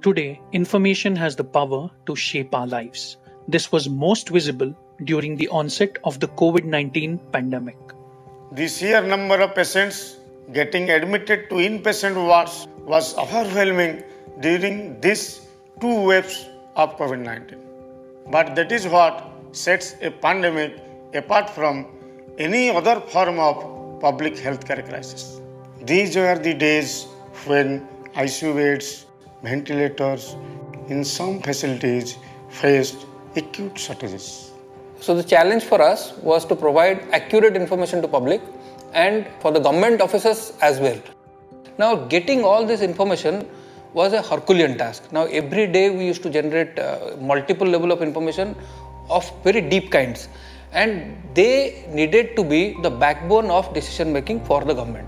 Today, information has the power to shape our lives. This was most visible during the onset of the COVID-19 pandemic. The sheer number of patients getting admitted to inpatient wards was overwhelming during these two waves of COVID-19. But that is what sets a pandemic apart from any other form of public healthcare crisis. These were the days when ICU beds, ventilators in some facilities faced acute shortages. So the challenge for us was to provide accurate information to public and for the government officers as well. Now getting all this information was a Herculean task. Now every day we used to generate multiple level of information of very deep kinds, and they needed to be the backbone of decision making for the government.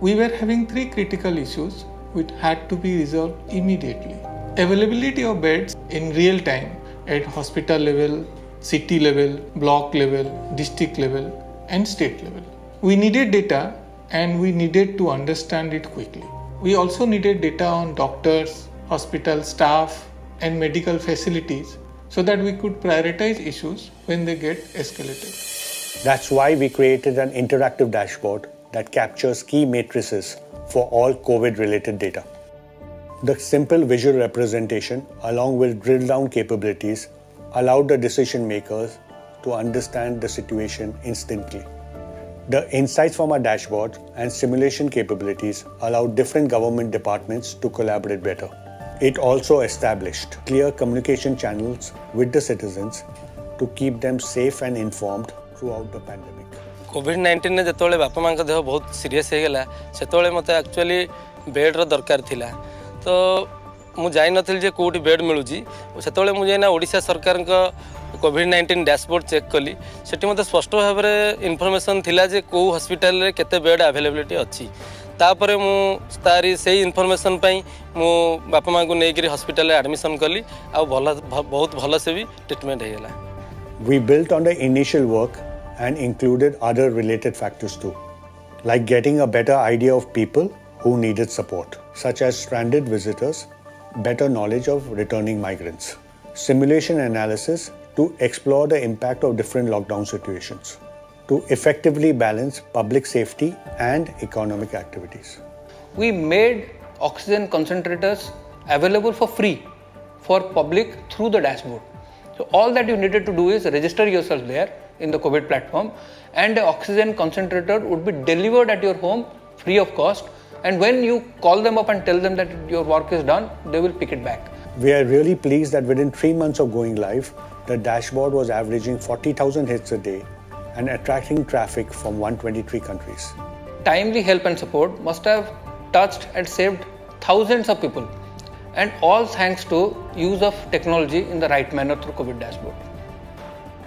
We were having three critical issues which had to be resolved immediately. Availability of beds in real time at hospital level, city level, block level, district level and state level. We needed data and we needed to understand it quickly. We also needed data on doctors, hospital staff and medical facilities so that we could prioritize issues when they get escalated. That's why we created an interactive dashboard that captures key matrices for all COVID-related data. The simple visual representation, along with drill-down capabilities, allowed the decision-makers to understand the situation instantly. The insights from our dashboard and simulation capabilities allowed different government departments to collaborate better. It also established clear communication channels with the citizens to keep them safe and informed throughout the pandemic. COVID-19 ने जेतोले बापा मां का देह बहुत serious हो गेला सेतोले मते actually bed रो दरकार थिला तो मु जाय नथिल जे कोठी बेड मिलुजी सेतोले मु जेना ओडिसा सरकार का COVID-19 डैशबोर्ड चेक कली सेठी मते स्पष्ट भाबरे इन्फॉर्मेशन थिला जे को हॉस्पिटल रे केते बेड अवेलेबिलिटी अछि तापरे मु तारी सेही इन्फॉर्मेशन पई मु बापा मां को नेकरी हॉस्पिटल रे एडमिशन कली आ बहुत भला से भी ट्रीटमेंट हो गेला. We built on the initial work and included other related factors too, like getting a better idea of people who needed support, such as stranded visitors, better knowledge of returning migrants, simulation analysis to explore the impact of different lockdown situations, to effectively balance public safety and economic activities. We made oxygen concentrators available for free for public through the dashboard. So all that you needed to do is register yourself there in the COVID platform, and the oxygen concentrator would be delivered at your home free of cost, and when you call them up and tell them that your work is done, they will pick it back. We are really pleased that within 3 months of going live, the dashboard was averaging 40,000 hits a day and attracting traffic from 123 countries. Timely help and support must have touched and saved thousands of people, and all thanks to use of technology in the right manner through COVID dashboard.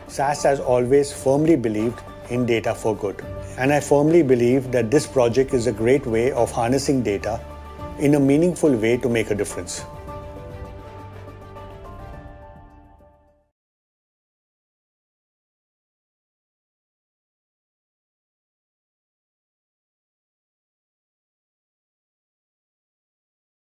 SAS has always firmly believed in data for good, and I firmly believe that this project is a great way of harnessing data in a meaningful way to make a difference.